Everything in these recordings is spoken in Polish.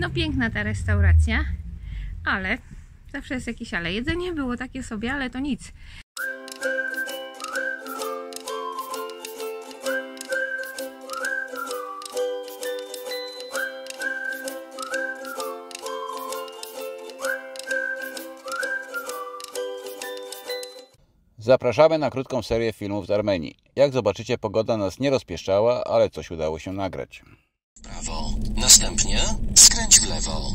No piękna ta restauracja, ale zawsze jest jakieś ale. Jedzenie było takie sobie, ale to nic. Zapraszamy na krótką serię filmów z Armenii. Jak zobaczycie, pogoda nas nie rozpieszczała, ale coś udało się nagrać. Prawo, następnie skręć w lewo.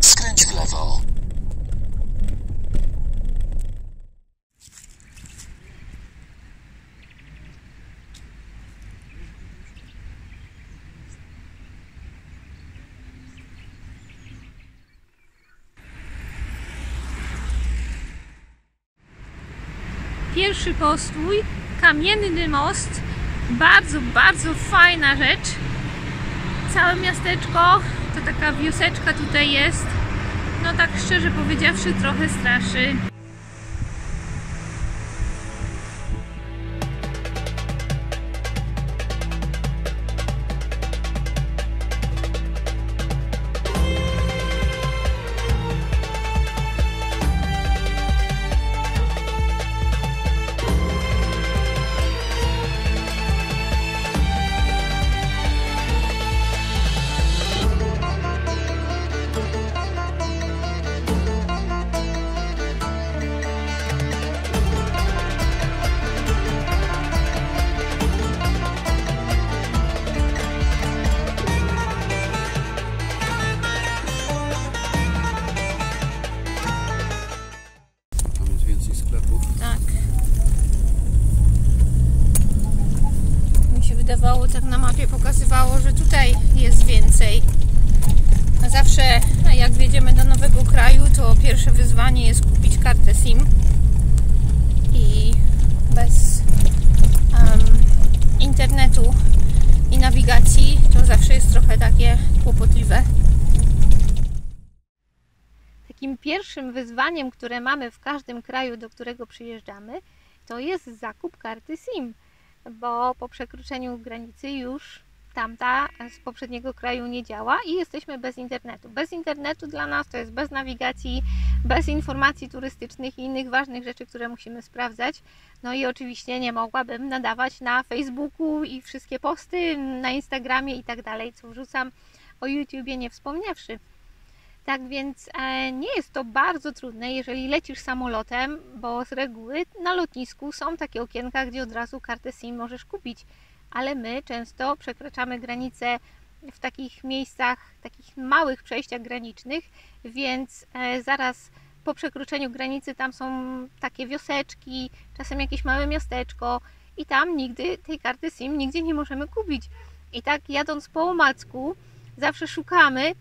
Skręć w lewo. Pierwszy postój, kamienny most, bardzo fajna rzecz. Całe miasteczko, to taka wioseczka tutaj jest, no tak szczerze powiedziawszy trochę straszy. Tak na mapie pokazywało, że tutaj jest więcej. Zawsze jak wjedziemy do nowego kraju, to pierwsze wyzwanie jest kupić kartę SIM i bez internetu i nawigacji to zawsze jest trochę takie kłopotliwe. Takim pierwszym wyzwaniem, które mamy w każdym kraju, do którego przyjeżdżamy, to jest zakup karty SIM. Bo po przekroczeniu granicy już tamta z poprzedniego kraju nie działa i jesteśmy bez internetu. Bez internetu dla nas to jest bez nawigacji, bez informacji turystycznych i innych ważnych rzeczy, które musimy sprawdzać. No i oczywiście nie mogłabym nadawać na Facebooku i wszystkie posty, na Instagramie i tak dalej, co wrzucam, o YouTubie nie wspomniawszy. Tak więc nie jest to bardzo trudne, jeżeli lecisz samolotem, bo z reguły na lotnisku są takie okienka, gdzie od razu kartę SIM możesz kupić, ale my często przekraczamy granice w takich miejscach, takich małych przejściach granicznych, więc zaraz po przekroczeniu granicy tam są takie wioseczki, czasem jakieś małe miasteczko i tam nigdy tej karty SIM nigdzie nie możemy kupić. I tak jadąc po omacku zawsze szukamy.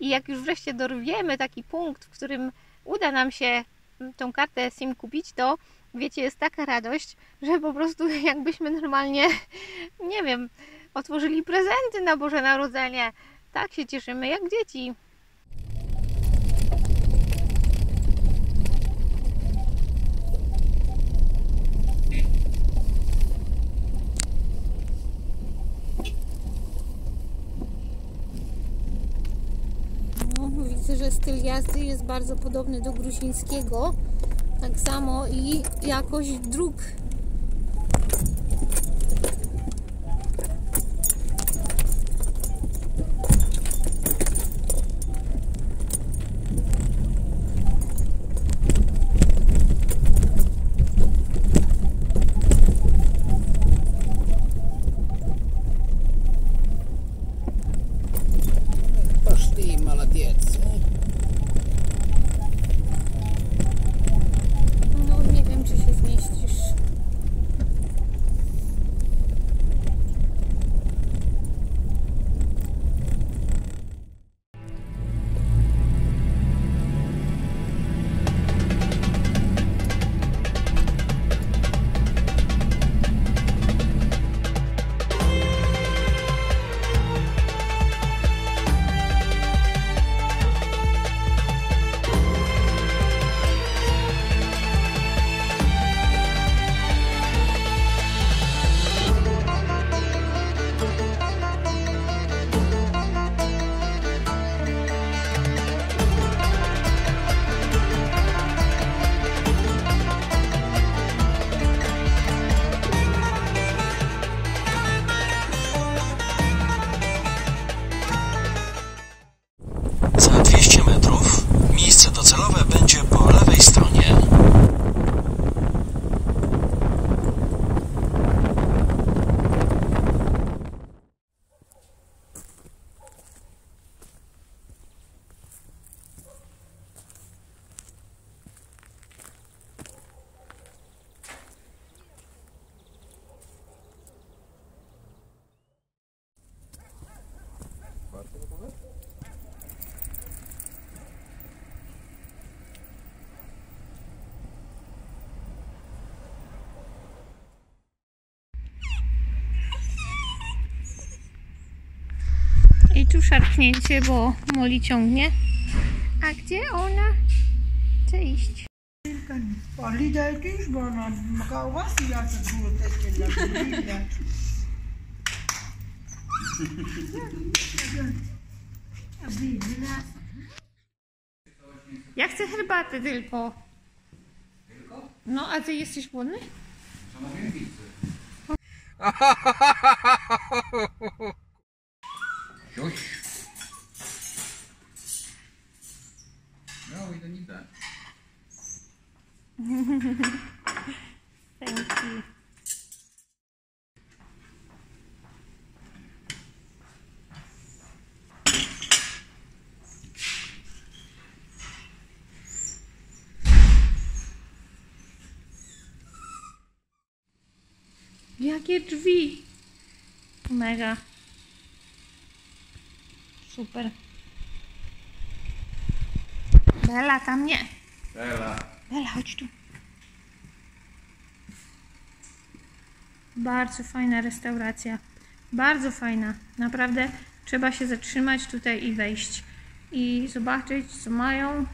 I jak już wreszcie dorwiemy taki punkt, w którym uda nam się tą kartę SIM kupić, to wiecie, jest taka radość, że po prostu jakbyśmy normalnie, nie wiem, otworzyli prezenty na Boże Narodzenie. Tak się cieszymy jak dzieci. Widzę, że styl jazdy jest bardzo podobny do gruzińskiego, tak samo i jakość dróg. No nie wiem, czy się zmieścisz. Za 200 metrów miejsce docelowe będzie po lewej stronie. I tu szarpnięcie, bo Moli ciągnie. A gdzie ona chce iść? Ja chcę herbatę tylko. Tylko? No, a ty jesteś głodny? Szanowni widzcy. No, we don't need that. Thank you. Jakie drzwi? Mega. Super. Bela, tam nie. Bela. Bela, chodź tu. Bardzo fajna restauracja. Bardzo fajna. Naprawdę trzeba się zatrzymać tutaj i wejść. I zobaczyć, co mają.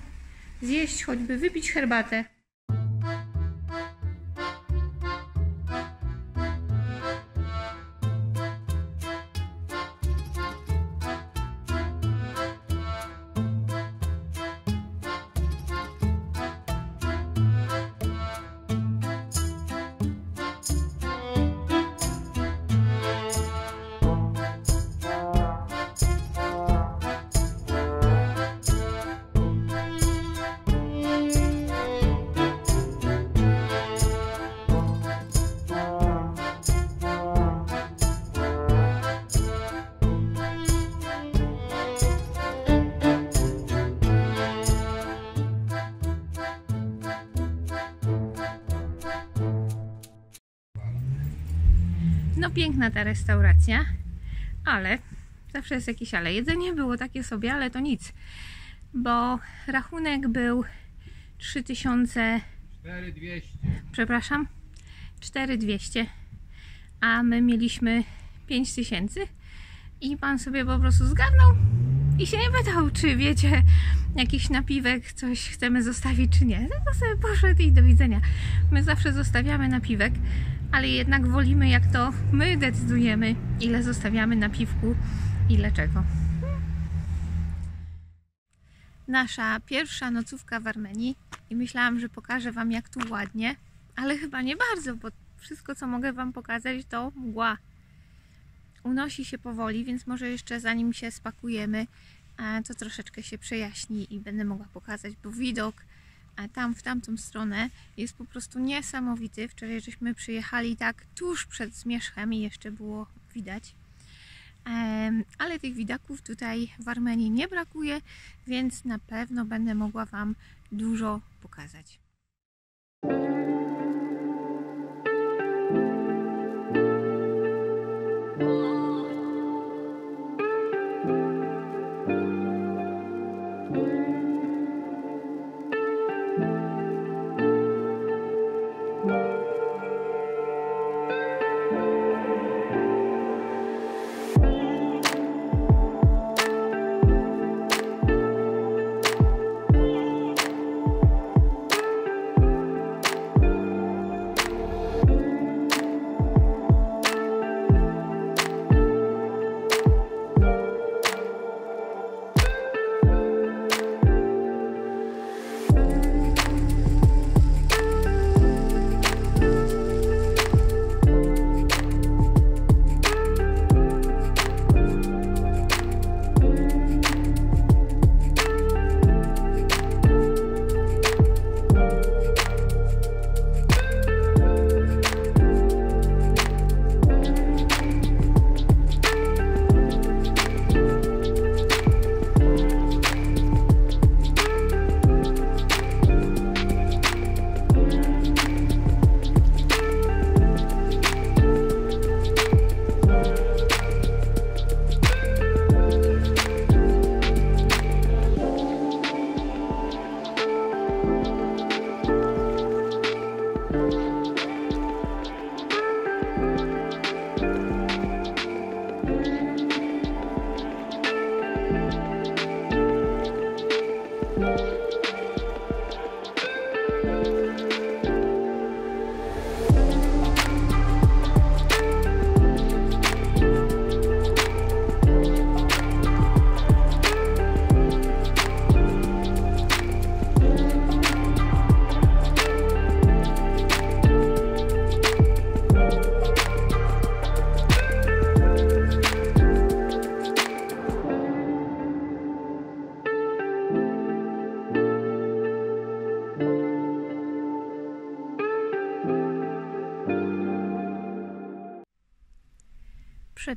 Zjeść, choćby wypić herbatę. No piękna ta restauracja, ale zawsze jest jakieś ale. Jedzenie było takie sobie, ale to nic, bo rachunek był 4200. Przepraszam, 4200, a my mieliśmy 5000 i pan sobie po prostu zgarnął i się nie pytał, czy wiecie, jakiś napiwek, coś chcemy zostawić, czy nie. No to sobie poszedł i do widzenia. My zawsze zostawiamy napiwek, ale jednak wolimy, jak to my decydujemy, ile zostawiamy na piwku, ile czego. Nasza pierwsza nocówka w Armenii i myślałam, że pokażę wam, jak tu ładnie, ale chyba nie bardzo, bo wszystko, co mogę wam pokazać, to mgła. Unosi się powoli, więc może jeszcze zanim się spakujemy, to troszeczkę się przejaśni i będę mogła pokazać, bo widok tam w tamtą stronę jest po prostu niesamowity. Wczoraj żeśmy przyjechali tak tuż przed zmierzchem i jeszcze było widać, ale tych widaków tutaj w Armenii nie brakuje, więc na pewno będę mogła wam dużo pokazać.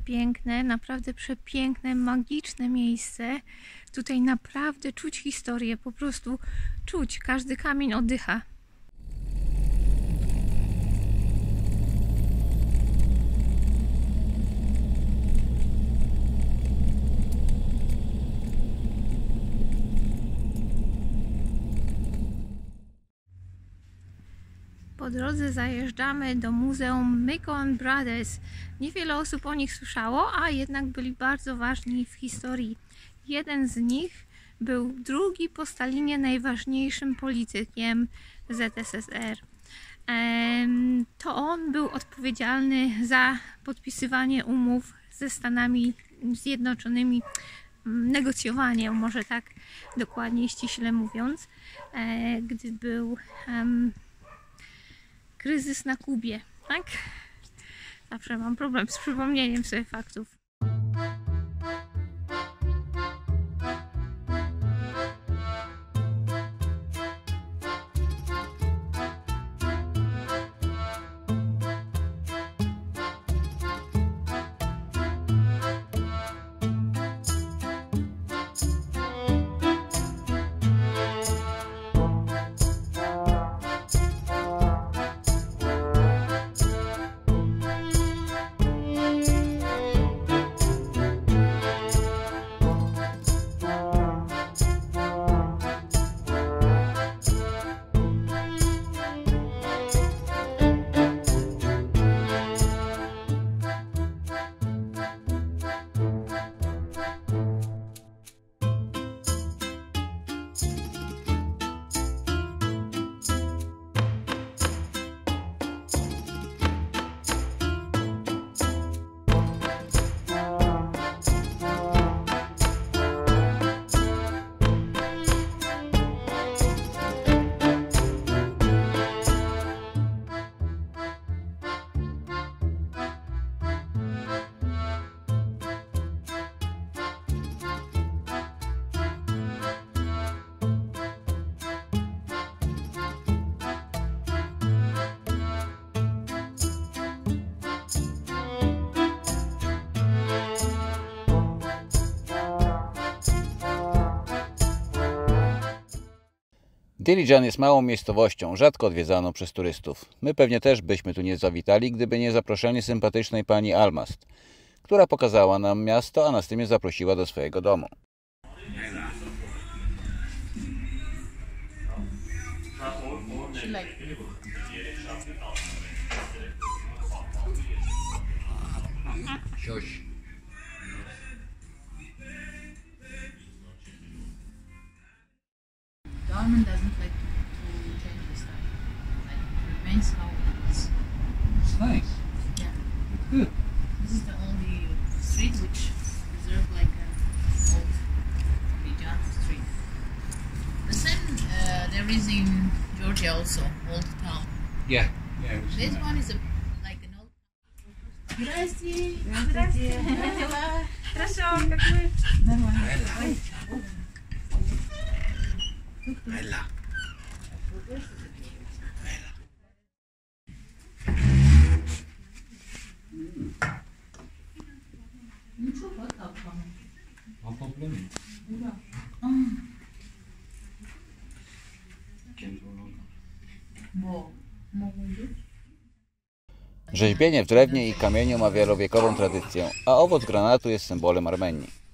przepiękne, naprawdę przepiękne, magiczne miejsce. Tutaj naprawdę czuć historię, po prostu czuć, każdy kamień oddycha. Po drodze zajeżdżamy do muzeum Mikoyan Brothers. Niewiele osób o nich słyszało, a jednak byli bardzo ważni w historii. Jeden z nich był drugi po Stalinie najważniejszym politykiem ZSSR. To on był odpowiedzialny za podpisywanie umów ze Stanami Zjednoczonymi, negocjowanie, może tak dokładnie i ściśle mówiąc, gdy był kryzys na Kubie, tak? Zawsze mam problem z przypomnieniem sobie faktów. Dilijan jest małą miejscowością, rzadko odwiedzaną przez turystów. My pewnie też byśmy tu nie zawitali, gdyby nie zaproszenie sympatycznej pani Almast, która pokazała nam miasto, a następnie zaprosiła do swojego domu. Diamond doesn't like to change his style. Like, remains how it is. It's nice. Yeah. It's good. This is the only street which preserved like an old Dilijan street. The same there is in Georgia also, old town. Yeah. Yeah. This one is a like an old town. Здравствуйте. Здравствуйте. Хорошо, как вы? Нормально. Bella. Rzeźbienie w drewnie i kamieniu ma wielowiekową tradycję, a owoc granatu jest symbolem Armenii.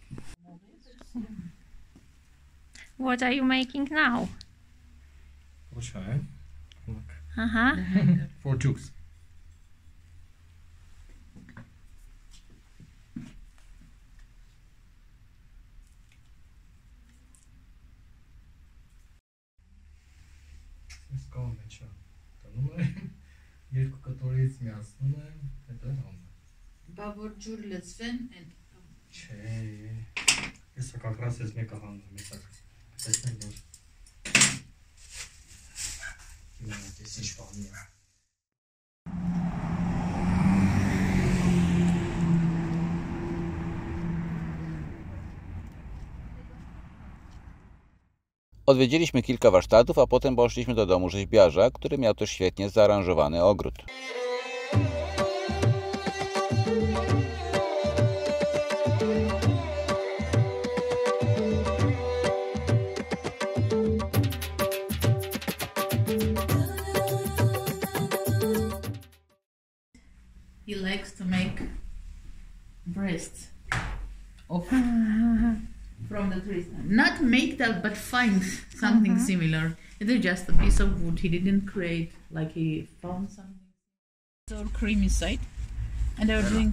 What are you making now? Aha. For Jews. Odwiedziliśmy kilka warsztatów, a potem poszliśmy do domu rzeźbiarza, który miał też świetnie zaaranżowany ogród. breast of from the trees. Not make that, but find something similar. It's just a piece of wood. He didn't create, like he found something. So creamy side, and they were doing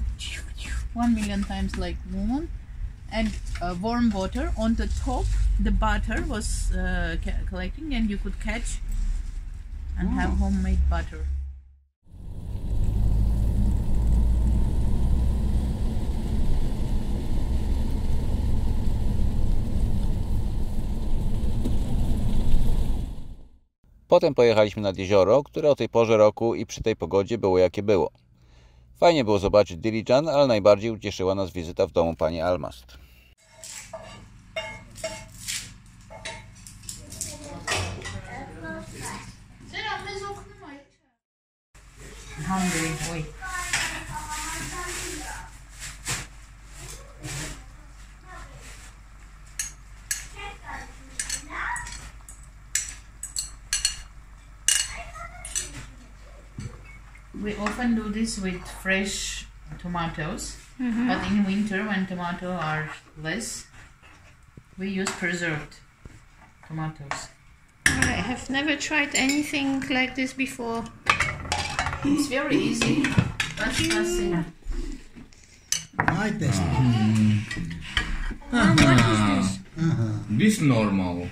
1,000,000 times like woman, and warm water on the top. The butter was collecting, and you could catch and have homemade butter. Potem pojechaliśmy nad jezioro, które o tej porze roku i przy tej pogodzie było jakie było. Fajnie było zobaczyć Dilijan, ale najbardziej ucieszyła nas wizyta w domu pani Almast. We often do this with fresh tomatoes, but in winter when tomatoes are less, we use preserved tomatoes. I have never tried anything like this before. It's very easy. That's nothing. Like this. What is this? This normal.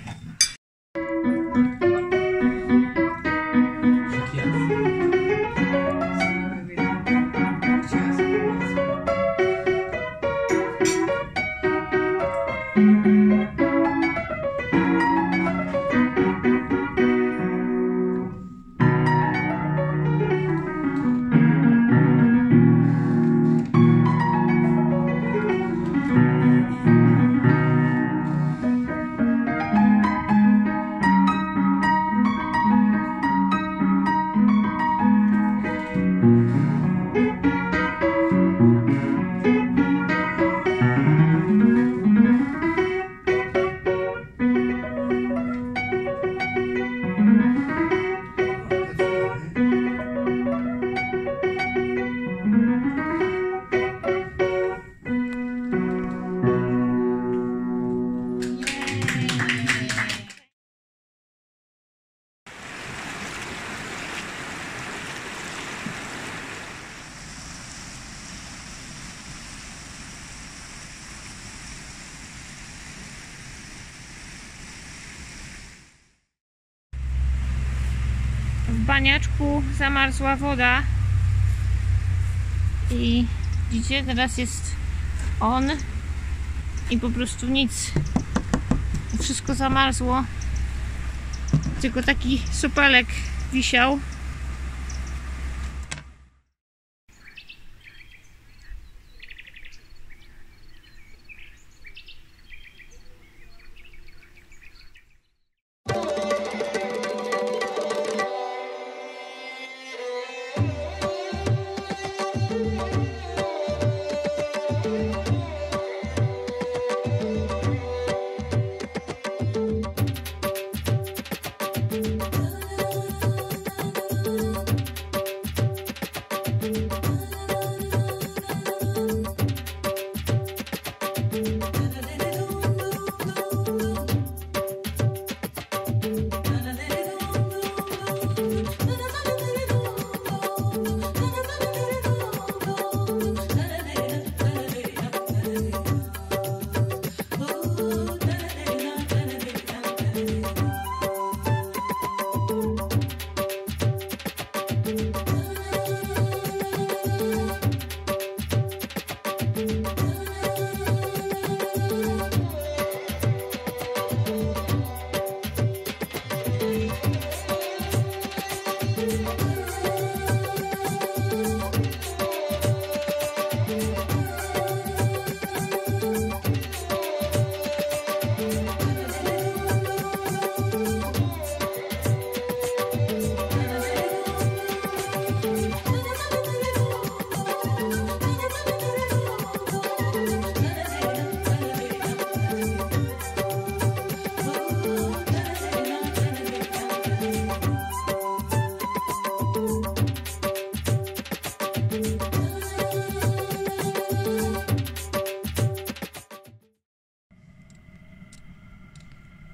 W baniaczku zamarzła woda i widzicie, teraz jest on i po prostu nic, wszystko zamarzło, tylko taki supelek wisiał.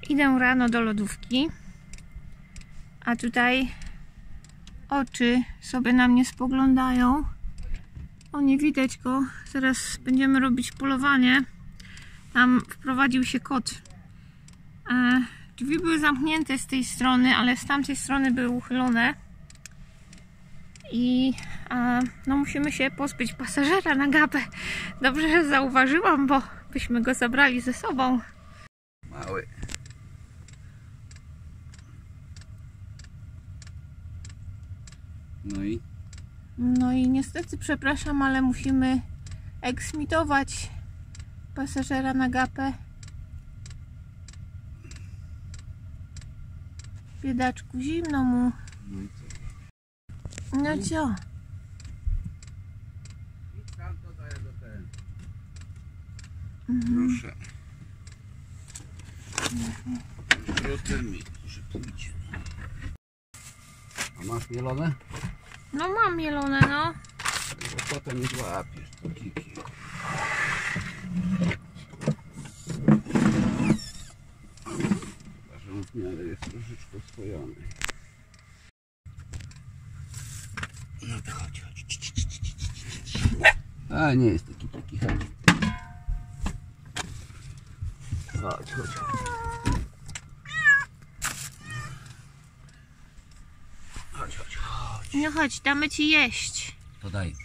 Idę rano do lodówki, a tutaj oczy sobie na mnie spoglądają. O, nie widać go. Zaraz będziemy robić polowanie. Tam wprowadził się kot. Drzwi były zamknięte z tej strony, ale z tamtej strony były uchylone. I no, musimy się pozbyć pasażera na gapę. Dobrze, że zauważyłam, bo byśmy go zabrali ze sobą. Mały. No i? No i niestety, przepraszam, ale musimy eksmitować pasażera na gapę. Biedaczku, zimno mu. No i co? No co? I tam to daję do ten. Proszę. Proszę mi, że pójdzie. A masz mielone? No mam mielone, no. Bo potem nie złapiesz, to kiki. Zarząd miary jest troszeczkę spojony. No to chodź, chodź. A nie jest taki, chodź. Chodź, chodź. Chodź, chodź, chodź. No chodź, damy ci jeść. To daj.